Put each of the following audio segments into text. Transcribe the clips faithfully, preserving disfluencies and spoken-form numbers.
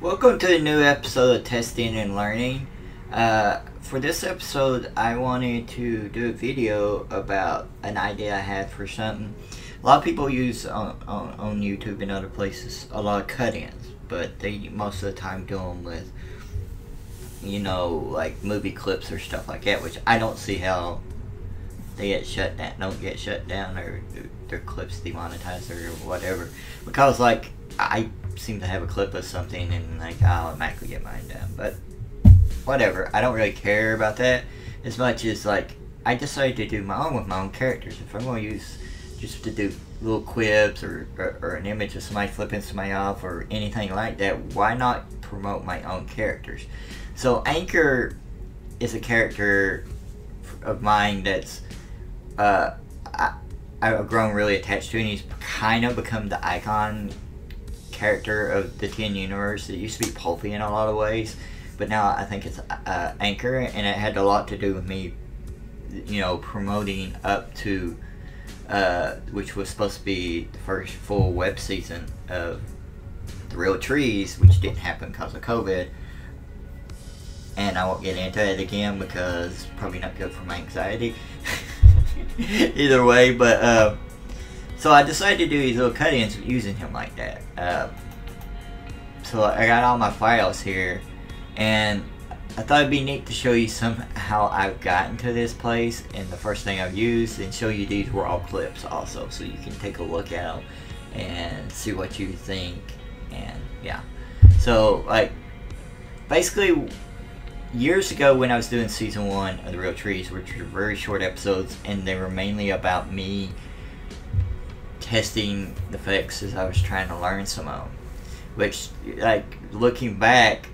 Welcome to a new episode of Testing and Learning. Uh, for this episode, I wanted to do a video about an idea I had for something. A lot of people use on, on, on YouTube and other places a lot of cut-ins, but they most of the time do them with, you know, like movie clips or stuff like that, which I don't see how they get shut down, don't get shut down or their clips demonetized or whatever. Because, like, I seem to have a clip of something and like I'll automatically get mine done, but whatever, I don't really care about that as much as like I decided to do my own with my own characters. If I'm going to use just to do little quibs or, or, or an image of somebody flipping somebody off or anything like that, why not promote my own characters? So Anchor is a character of mine that's uh, I, I've grown really attached to, and he's kind of become the icon character of the Ten universe. It used to be Pulpy in a lot of ways, but now I think it's uh, Anchor, and it had a lot to do with me, you know, promoting up to, uh, which was supposed to be the first full web season of The Real Trees, which didn't happen because of COVID, and I won't get into it again because probably not good for my anxiety. Either way, but uh, so I decided to do these little cut-ins using him like that. Uh, so I got all my files here, and I thought it'd be neat to show you some how I've gotten to this place and the first thing I've used, and show you these raw clips also, so you can take a look at them and see what you think. And yeah, so like basically years ago when I was doing season one of The Real Trees, which were very short episodes, and they were mainly about me testing the effects as I was trying to learn some of them, which, like, looking back,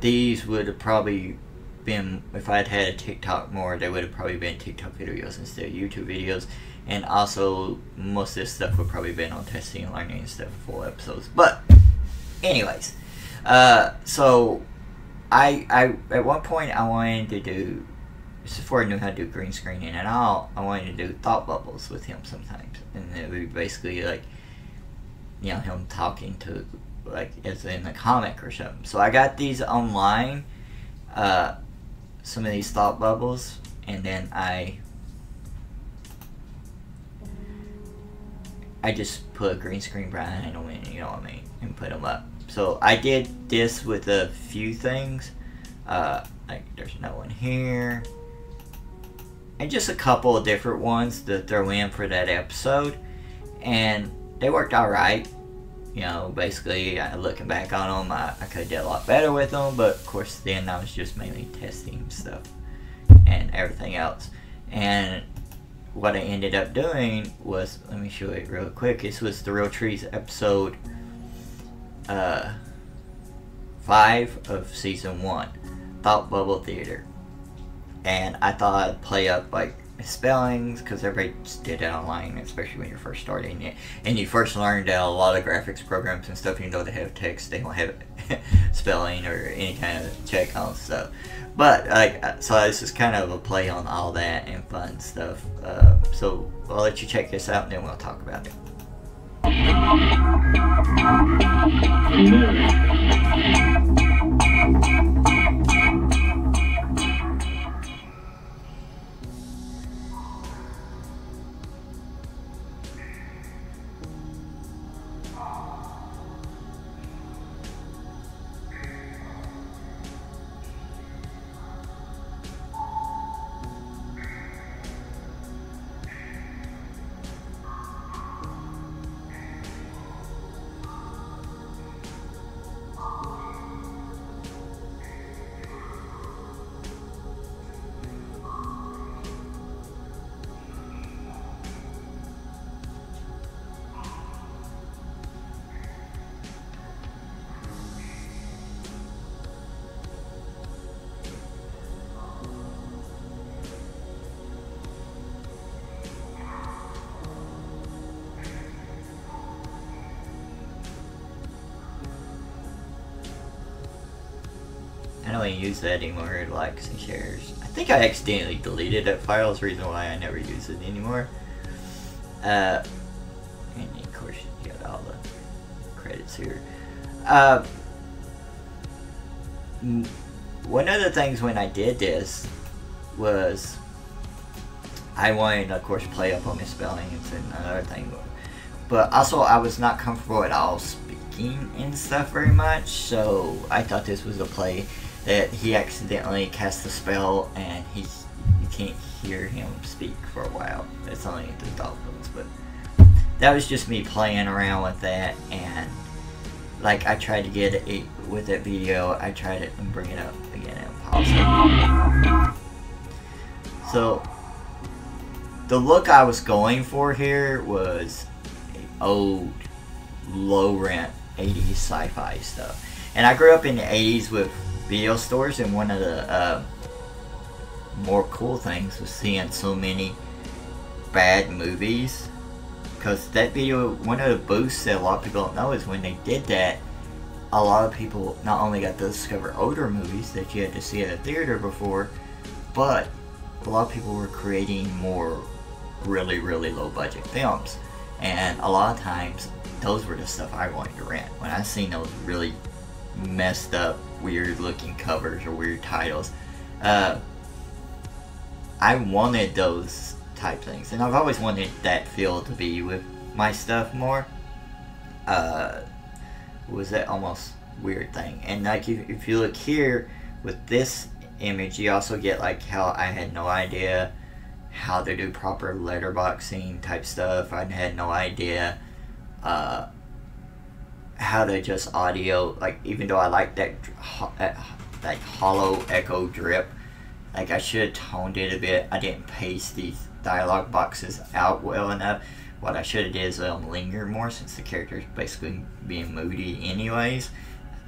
these would have probably been, if I'd had a TikTok more, they would have probably been TikTok videos instead of YouTube videos, and also most of this stuff would probably been on testing and learning instead of full episodes. But anyways, uh, so I, I at one point I wanted to do, just before I knew how to do green screening and all, I wanted to do thought bubbles with him sometimes. And it would be basically like, you know, him talking to, like, as in a comic or something. So I got these online, uh, some of these thought bubbles, and then I, I just put a green screen behind them, and, you know what I mean, and put them up. So I did this with a few things, uh, like there's no one here. And just a couple of different ones to throw in for that episode, and they worked all right. You know, basically, uh, looking back on them, I, I could have did a lot better with them, but of course, then I was just mainly testing stuff and everything else. And what I ended up doing was, let me show it real quick. This was The Real Trees episode uh, five of season one, Thought Bubble Theater. And I thought I'd play up like spellings, because everybody did it online, especially when you're first starting it. And you first learned that a lot of graphics programs and stuff, even though they have text, they don't have spelling or any kind of check on stuff. But like, so this is kind of a play on all that and fun stuff. Uh, so I'll let you check this out, and then we'll talk about it. No. I don't use that anymore, likes and shares. I think I accidentally deleted that file, is the reason why I never use it anymore. Uh, and of course you got all the credits here. Uh, one of the things when I did this was I wanted, of course, play up on my spelling and another thing, but also I was not comfortable at all speaking and stuff very much, so I thought this was a play that he accidentally cast a spell and he you can't hear him speak for a while. That's only the thought bubbles, but that was just me playing around with that. And like I tried to get it with that video, I tried it and bring it up again and pause it. So the look I was going for here was old, low rent eighties sci-fi stuff. And I grew up in the eighties with video stores, and one of the uh, more cool things was seeing so many bad movies. Because that video, one of the boosts that a lot of people don't know is when they did that, a lot of people not only got to discover older movies that you had to see at a theater before, but a lot of people were creating more really, really low budget films. And a lot of times, those were the stuff I wanted to rent. When I seen those really messed up, weird looking covers or weird titles, uh, I wanted those type things, and I've always wanted that feel to be with my stuff more. Uh, was that almost weird thing? And like if, if you look here with this image, you also get like how I had no idea how to do proper letterboxing type stuff. I had no idea uh, how to adjust audio. Like even though I like that that like hollow echo drip, like I should have toned it a bit. I didn't paste these dialogue boxes out well enough. What I should have did is let them linger more, since the character's basically being moody anyways.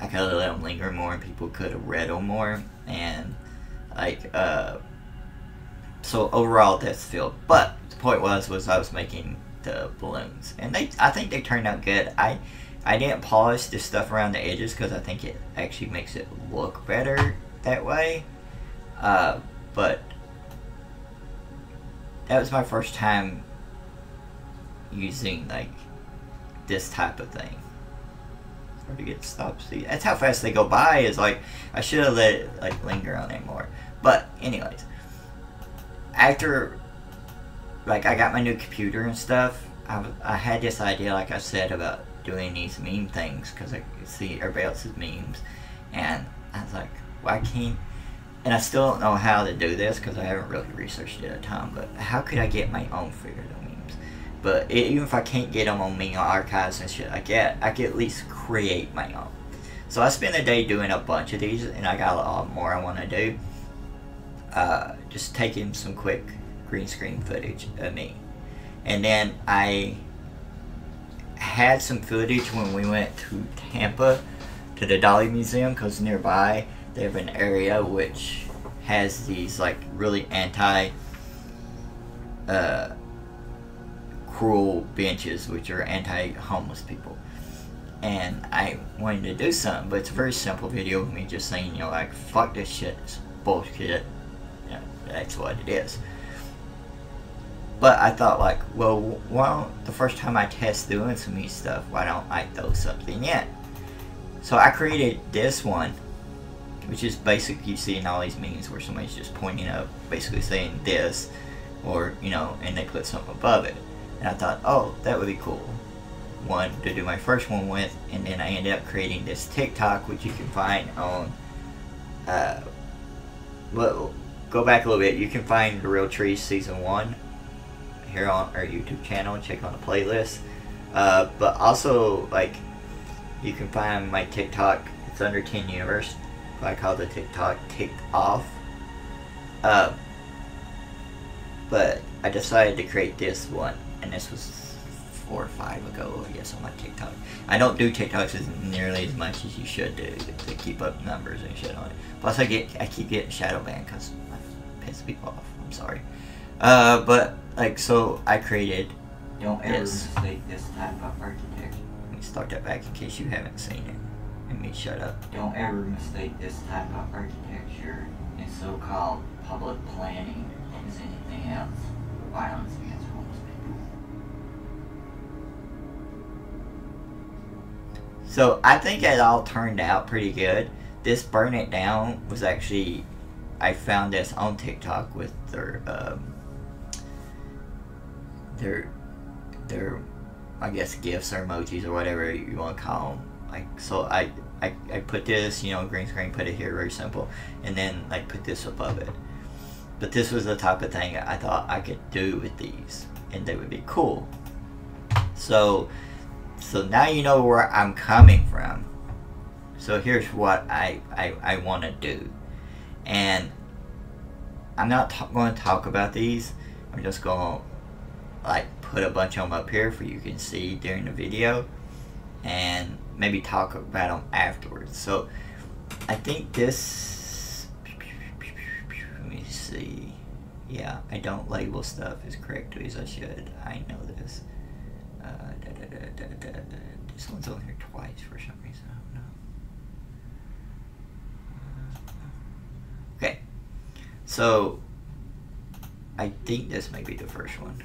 I could have let them linger more and people could have read them more, and like uh so overall that's filled. But the point was was I was making the balloons, and they I think they turned out good. I I didn't polish this stuff around the edges because I think it actually makes it look better that way. Uh, but that was my first time using like this type of thing. It's hard to get stopped. See, that's how fast they go by. Is like I should have let it like linger on it more. But anyways, after like I got my new computer and stuff, I I had this idea, like I said, about doing these meme things because I could see everybody else's memes, and I was like, why can't? And I still don't know how to do this because I haven't really researched it a ton, but how could I get my own figure of memes? But it, even if I can't get them on Meme Archives and shit, I get I could at least create my own. So I spent a day doing a bunch of these, and I got a lot more I want to do. Uh, just taking some quick green screen footage of me. And then I had some footage when we went to Tampa to the Dali Museum, because nearby they have an area which has these like really anti uh, cruel benches, which are anti homeless people. And I wanted to do something, but it's a very simple video of me just saying, you know, like, fuck this shit, it's bullshit. Yeah, that's what it is. But I thought like, well, why don't the first time I test doing some of these stuff, why don't I throw something in? So I created this one, which is basically you see in all these memes where somebody's just pointing up, basically saying this, or, you know, and they put something above it. And I thought, oh, that would be cool. One to do my first one with, and then I ended up creating this TikTok, which you can find on, uh, well, go back a little bit. You can find The Real Trees Season one here on our YouTube channel. Check on the playlist. Uh, but also, like, you can find my TikTok. It's under Ten Universe. I call the TikTok ticked off. Uh, but I decided to create this one, and this was four or five ago, I guess, on my TikTok. I don't do TikToks as nearly as much as you should do to keep up numbers and shit on it. Plus, I get I keep getting shadow banned because I piss people off. I'm sorry. Uh, but like, so I created. Don't ever mistake this type of architecture. Let me start that back in case you haven't seen it. Let me shut up. Don't ever mistake this type of architecture and so-called public planning as anything else. Violence against homeless people. So I think it all turned out pretty good. this burn it down was actually, I found this on TikTok with their um, their their I guess gifts or emojis or whatever you want to call them. Like, so I, I I put this, you know, green screen, put it here, very simple, and then like put this above it. But this was the type of thing I thought I could do with these, and they would be cool. So, so now you know where I'm coming from. So here's what I I, I want to do, and I'm not t- going to talk about these. I'm just going to like put a bunch of them up here for you can see during the video, and maybe talk about them afterwards. So I think this, let me see, yeah, I don't label stuff as correctly as I should, I know this. Uh, da, da, da, da, da, da. This one's on here twice for some reason, I don't know. Uh, okay, so I think this may be the first one.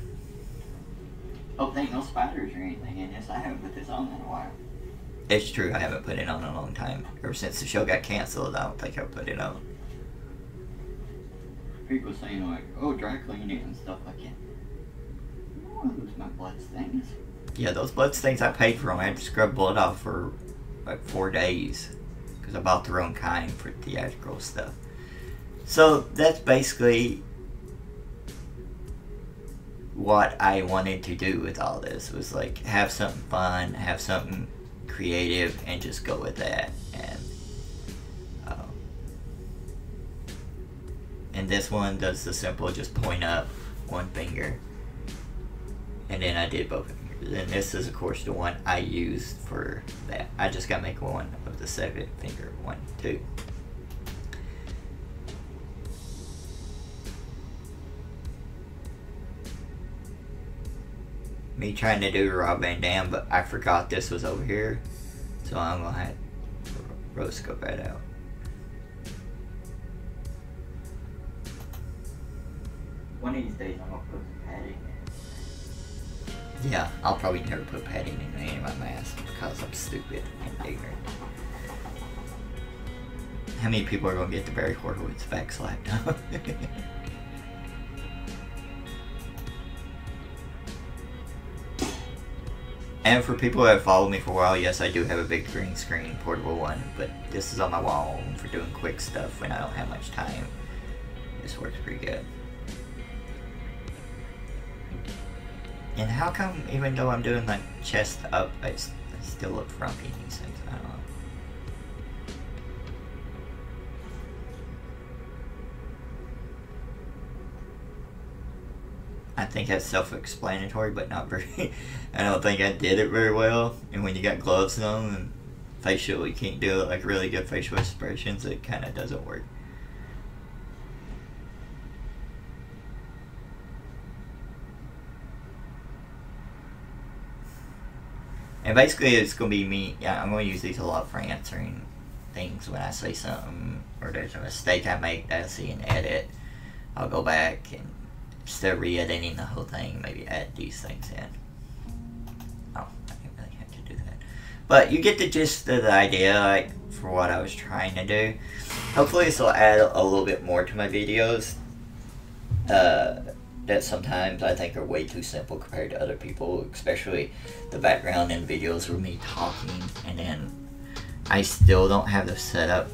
Oh, there ain't no spiders or anything in this. I haven't put this on in a while. It's true, I haven't put it on in a long time. Ever since the show got canceled, I don't think I put it on. People saying like, oh, dry clean it and stuff like that. I don't want to lose my blood stains. Yeah, those blood stains I paid for them. I had to scrub blood off for like four days. Because I bought the wrong kind for theatrical stuff. So that's basically what I wanted to do with all this. Was like, have something fun, have something creative, and just go with that. And um, and this one does the simple, just point up one finger, and then I did both fingers. And this is of course the one I used for that. I just gotta make one of the seven finger one too. Me trying to do Rob Van Dam, but I forgot this was over here, so I'm gonna have to rotoscope that out. One of these days I'm gonna put some padding in. Yeah, I'll probably never put padding in any of my masks because I'm stupid and ignorant. How many people are gonna get the Barry Horowitz back slapped? And for people that have followed me for a while, yes, I do have a big green screen, portable one, but this is on my wall for doing quick stuff when I don't have much time. This works pretty good. And how come, even though I'm doing like chest up, I, I still look frumpy in these things? I don't know. I think that's self-explanatory, but not very. I don't think I did it very well. And when you got gloves on and facial, you can't do it like really good facial expressions. It kind of doesn't work. And basically, it's gonna be me. Yeah, I'm gonna use these a lot for answering things when I say something, or there's a mistake I make that I see and edit. I'll go back and, instead of re-editing the whole thing, maybe add these things in. Oh, I didn't really have to do that. But you get the gist of the idea, like, for what I was trying to do. Hopefully this will add a little bit more to my videos uh, that sometimes I think are way too simple compared to other people, especially the background in videos with me talking, and then I still don't have the setup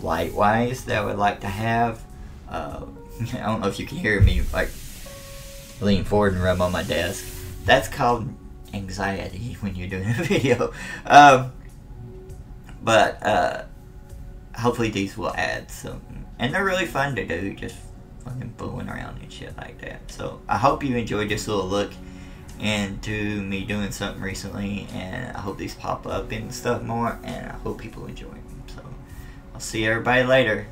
light-wise that I would like to have. Uh, I don't know if you can hear me like lean forward and rub on my desk. That's called anxiety when you're doing a video. Um, but uh, hopefully these will add something. And they're really fun to do, just fucking fooling around and shit like that. So I hope you enjoyed this little look into me doing something recently, and I hope these pop up and stuff more, and I hope people enjoy them. So I'll see everybody later.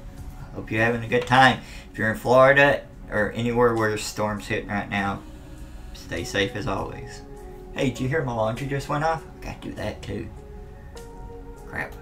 Hope you're having a good time. If you're in Florida or anywhere where there's storms hitting right now, stay safe as always. Hey, did you hear my laundry just went off? I gotta do that too. Crap.